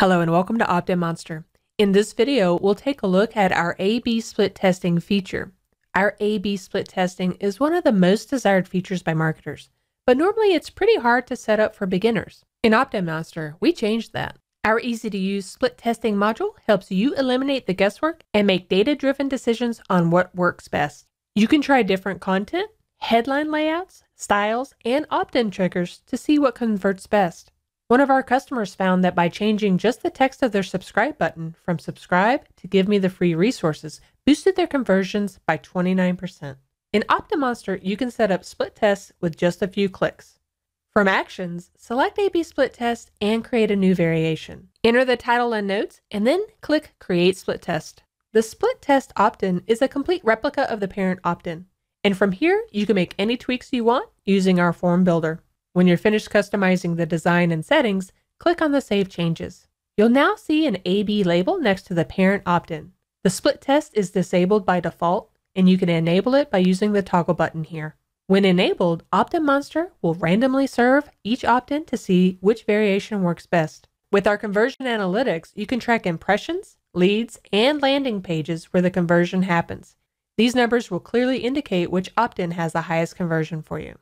Hello and welcome to OptinMonster. In this video, we'll take a look at our A/B split testing feature. Our A/B split testing is one of the most desired features by marketers, but normally it's pretty hard to set up for beginners. In OptinMonster, we changed that. Our easy-to-use split testing module helps you eliminate the guesswork and make data-driven decisions on what works best. You can try different content, headline layouts, styles, and opt-in triggers to see what converts best. One of our customers found that by changing just the text of their subscribe button from subscribe to give me the free resources boosted their conversions by 29%. In OptinMonster, you can set up split tests with just a few clicks. From actions, select A/B split test and create a new variation. Enter the title and notes and then click create split test. The split test opt-in is a complete replica of the parent opt-in. And from here, you can make any tweaks you want using our form builder. When you're finished customizing the design and settings, click on the Save Changes. You'll now see an A/B label next to the parent opt-in. The split test is disabled by default, and you can enable it by using the toggle button here. When enabled, OptinMonster will randomly serve each opt-in to see which variation works best. With our conversion analytics, you can track impressions, leads, and landing pages where the conversion happens. These numbers will clearly indicate which opt-in has the highest conversion for you.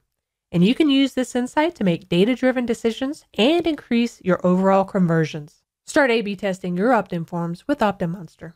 And you can use this insight to make data-driven decisions and increase your overall conversions. Start A/B testing your opt-in forms with OptinMonster.